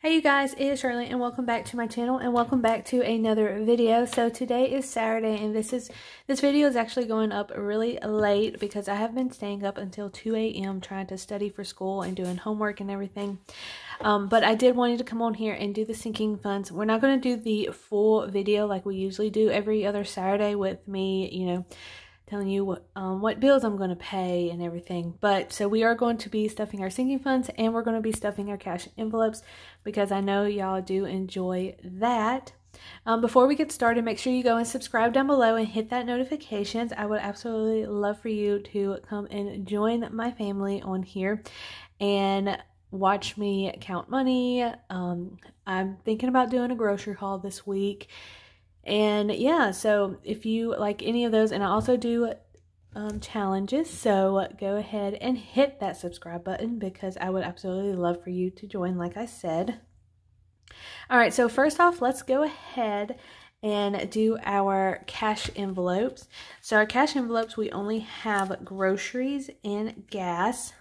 Hey you guys, it is Shirley and welcome back to my channel and welcome back to another video. So today is Saturday and this video is actually going up really late because I have been staying up until 2 a.m. trying to study for school and doing homework and everything. But I did want you to come on here and do the sinking funds. We're not going to do the full video like we usually do every other Saturday with me, you know, telling you what bills I'm going to pay and everything. But so we are going to be stuffing our sinking funds and we're going to be stuffing our cash envelopes because I know y'all do enjoy that. Before we get started, make sure you go and subscribe down below and hit that notifications. I would absolutely love for you to come and join my family on here and watch me count money. I'm thinking about doing a grocery haul this week. And yeah, so if you like any of those, and I also do challenges, so go ahead and hit that subscribe button because I would absolutely love for you to join, like I said. All right, so first off, let's go ahead and do our cash envelopes. So our cash envelopes, we only have groceries and gas.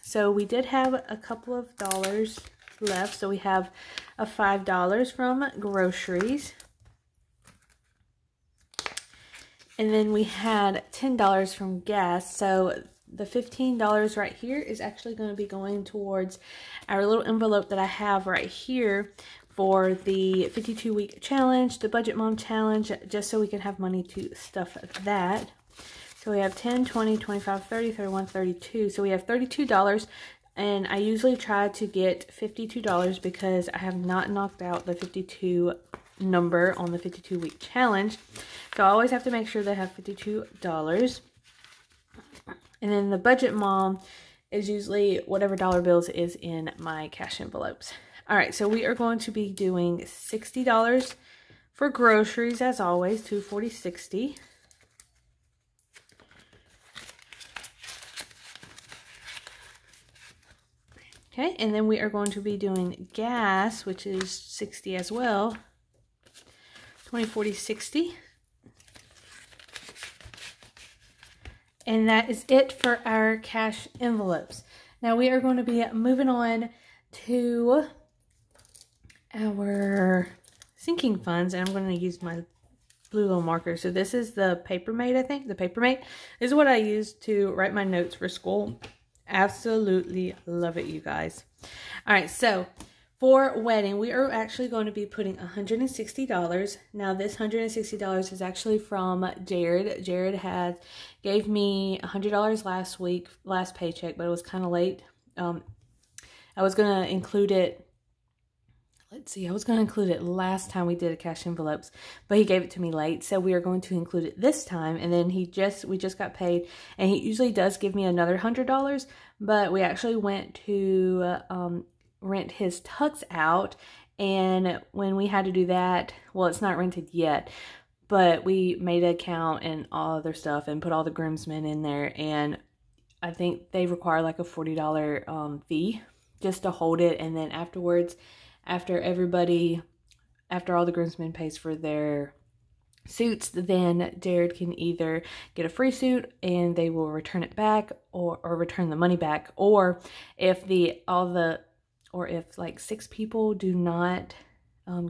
So we did have a couple of dollars left. So we have a $5 from groceries. And then we had $10 from gas, so the $15 right here is actually going to be going towards our little envelope that I have right here for the 52-week challenge, the Budget Mom Challenge, just so we can have money to stuff that. So we have 10, 20, 25, 30, 31, 32. So we have $32, and I usually try to get $52 because I have not knocked out the 52 number on the 52-week challenge. So I always have to make sure they have $52. And then the Budget Mom is usually whatever dollar bills is in my cash envelopes. All right, so we are going to be doing $60 for groceries as always, 240.60. Okay, and then we are going to be doing gas, which is 60 as well. 2040.60. And that is it for our cash envelopes. Now we are going to be moving on to our sinking funds. And I'm going to use my blue little marker. So this is the Papermate, I think. The Papermate is what I use to write my notes for school. Absolutely love it, you guys. All right, so for wedding, we are actually going to be putting $160. Now, this $160 is actually from Jared. Jared gave me $100 last week, last paycheck, but it was kind of late. I was going to include it. Let's see, I was going to include it last time we did a cash envelopes, but he gave it to me late, so we are going to include it this time. And then we just got paid, and he usually does give me another $100, but we actually went to rent his tux out, and when we had to do that, well, it's not rented yet, but we made an account and all other stuff and put all the groomsmen in there, and I think they require like a $40 fee just to hold it. And then afterwards, after all the groomsmen pays for their suits, then Jared can either get a free suit and they will return it back, or return the money back, or if if like 6 people do not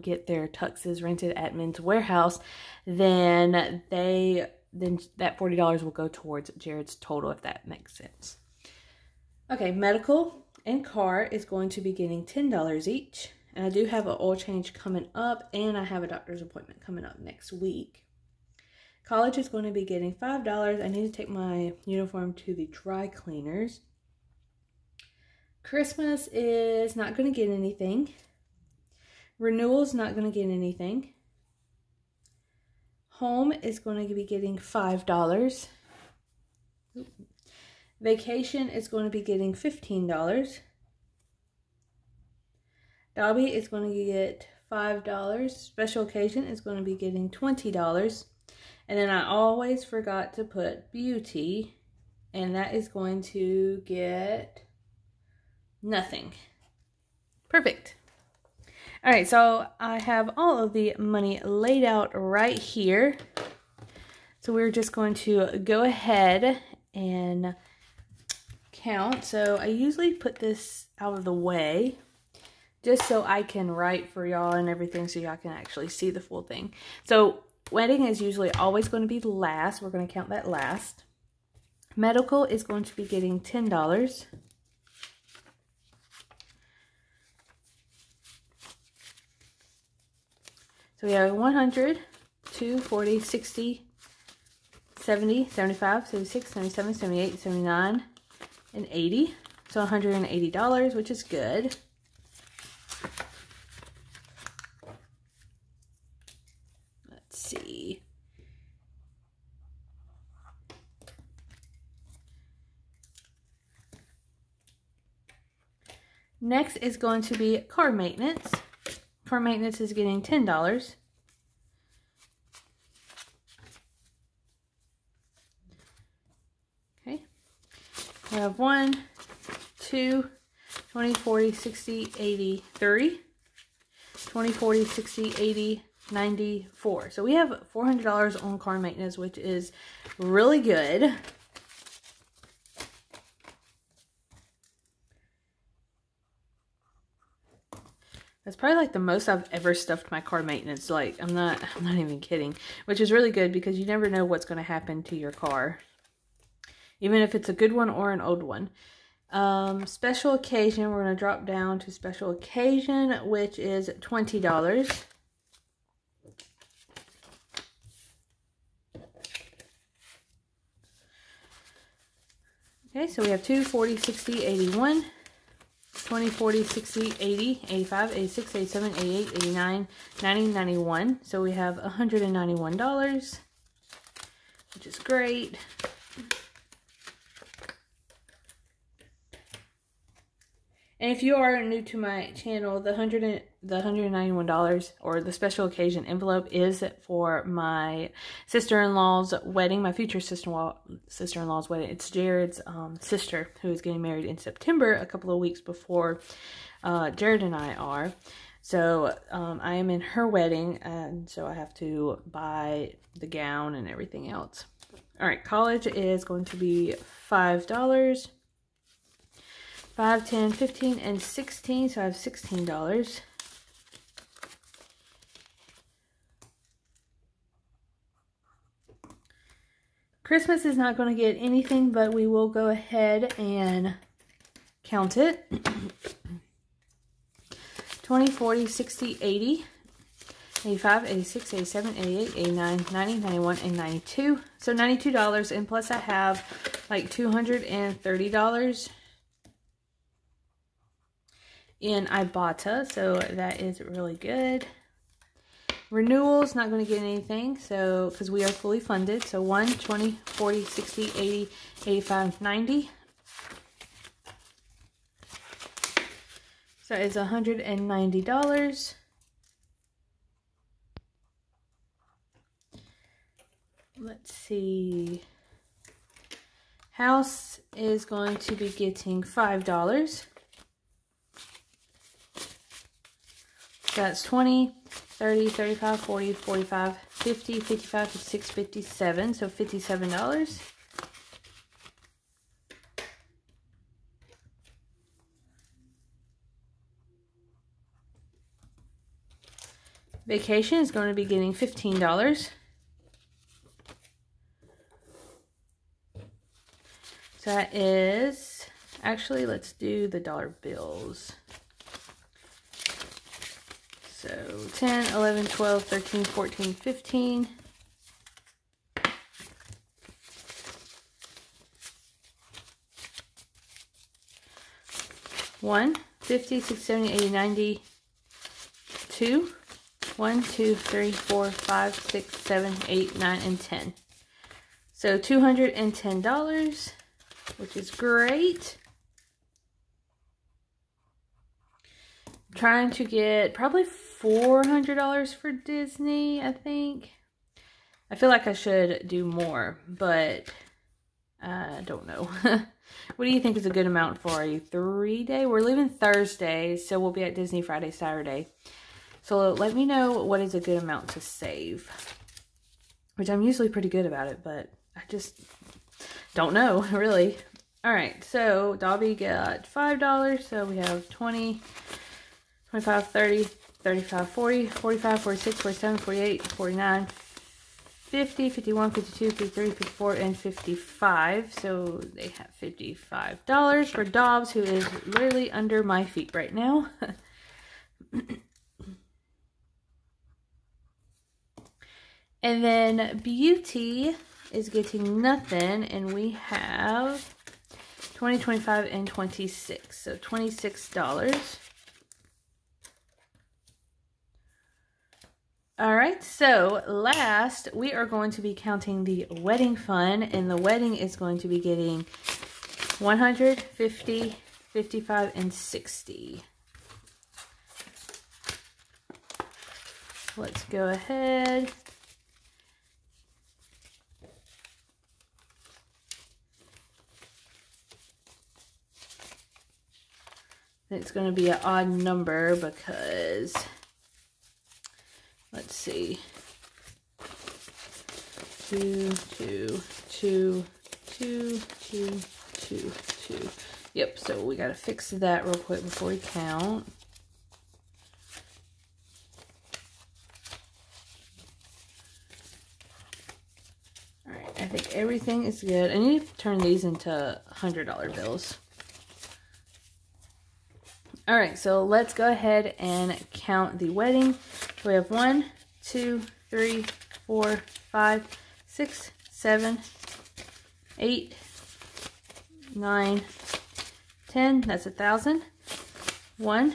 get their tuxes rented at Men's Warehouse, then that $40 will go towards Jared's total, if that makes sense. Okay, medical and car is going to be getting $10 each. And I do have an oil change coming up, and I have a doctor's appointment coming up next week. College is going to be getting $5. I need to take my uniform to the dry cleaners. Christmas is not going to get anything. Renewal's not going to get anything. Home is going to be getting $5. Vacation is going to be getting $15. Dobby is going to get $5. Special occasion is going to be getting $20. And then I always forgot to put beauty, and that is going to get nothing. Perfect. All right, so I have all of the money laid out right here. So we're just going to go ahead and count. So I usually put this out of the way just so I can write for y'all and everything so y'all can actually see the full thing. So wedding is usually always going to be last. We're going to count that last. Medical is going to be getting $10. So we have 100, 240, 60, 70, 75, 76, 77, 78, 79, and 80. So $180, which is good. Let's see. Next is going to be car maintenance. Car maintenance is getting $10. Okay. We have 1, 2, 20, 40, 60, 80, 30, 20, 40, 60, 80, 94. So we have $400 on car maintenance, which is really good. That's probably like the most I've ever stuffed my car maintenance. Like, I'm not even kidding, which is really good because you never know what's going to happen to your car, even if it's a good one or an old one. Special occasion, we're going to drop down to special occasion, which is $20. Okay, so we have 2, 40, 60, 81. 20, 40, 60, 80, 85, 86, 87, 88, 89, 90, 91. So we have $191, which is great. And if you are new to my channel, the $191 or the special occasion envelope is for my sister-in-law's wedding, my future sister-in-law's wedding. It's Jared's sister who is getting married in September, a couple of weeks before Jared and I are. So I am in her wedding, and so I have to buy the gown and everything else. All right, college is going to be $5. 5, 10, 15, and 16, so I have $16. Christmas is not going to get anything, but we will go ahead and count it. 20, 40, 60, 80, 85, 86, 87, 88, 89, 90, 91, and 92. So $92, and plus I have like $230. In Ibotta, so that is really good. Renewals, not going to get anything, so because we are fully funded. So 1, 20, 40, 60, 80, 85, 90. So it's $190. Let's see. House is going to be getting $5. So that's 20, 30, 35, 40, 45, 50, 55, 56, 57. So $57. Vacation is going to be getting $15. So that is, actually, let's do the dollar bills. So 10, 11, 12, 13, 14, 15. One, 50, 60, 70, 80, 90, 2, 1, 2, 3, 4, 5, 6, 7, 8, 9, and 10. So $210, which is great. Trying to get probably $400 for Disney, I think. I feel like I should do more, but I don't know. What do you think is a good amount for a 3-day? We're leaving Thursday, so we'll be at Disney Friday, Saturday. So let me know what is a good amount to save, which I'm usually pretty good about it, but I just don't know, really. All right, so Dobby got $5, so we have 20... 25, 30, 35, 40, 45, 46, 47, 48, 49, 50, 51, 52, 53, 54, and 55. So they have $55 for Dobbs, who is literally under my feet right now. And then Beauty is getting nothing, and we have 20, 25, and 26. So $26. All right, so last we are going to be counting the wedding fund, and the wedding is going to be getting 100, 50, 55, and 60. Let's go ahead. It's going to be an odd number because, let's see, 2, 2, 2, 2, 2, 2. Yep, so we got to fix that real quick before we count. All right, I think everything is good. I need to turn these into $100 bills. All right, so let's go ahead and count the wedding. We have 1, 2, 3, 4, 5, 6, 7, 8, 9, 10. That's 1,000. 1,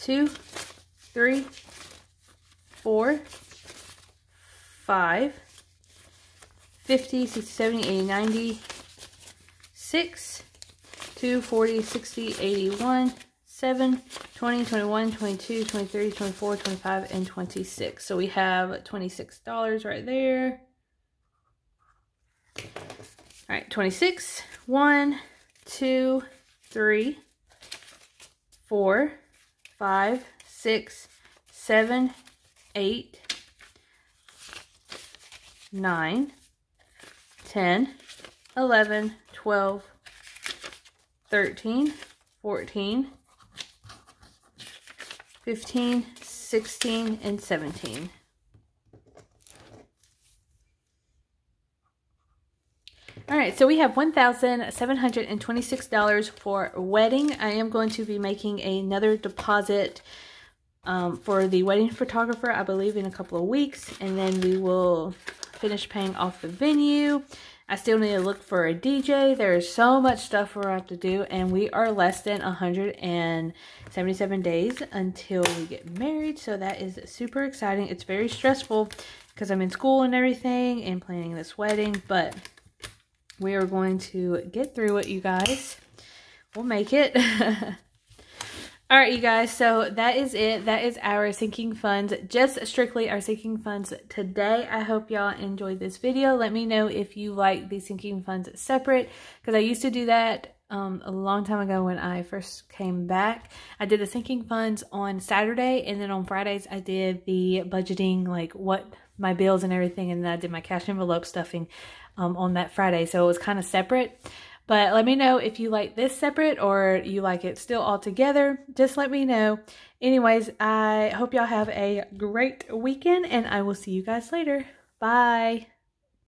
2, 3, 4, 5, 50, 60, 70, 80, 90, 6, 2, 40, 60, 81, 7, 20, 21, 22, 23, 24, 25, and 26. So we have $26 right there. All right, 26. 1, 2, 3, 4, 5, 6, 7, 8, 9, 10, 11, 12, 13, 14, 15, 16, and 17. All right, so we have $1,726 for wedding. I am going to be making another deposit for the wedding photographer, I believe, in a couple of weeks, and then we will finish paying off the venue. I still need to look for a DJ. There is so much stuff we're about to do, and we are less than 177 days until we get married, so that is super exciting. It's very stressful because I'm in school and everything and planning this wedding, but we are going to get through it, you guys. We'll make it. All right, you guys, so that is it. That is our sinking funds, just strictly our sinking funds today. I hope y'all enjoyed this video. Let me know if you like the sinking funds separate, because I used to do that a long time ago when I first came back. I did the sinking funds on Saturday, and then on Fridays I did the budgeting, like what my bills and everything, and then I did my cash envelope stuffing on that Friday. So it was kind of separate. But let me know if you like this separate or you like it still all together. Just let me know. Anyways, I hope y'all have a great weekend, and I will see you guys later. Bye.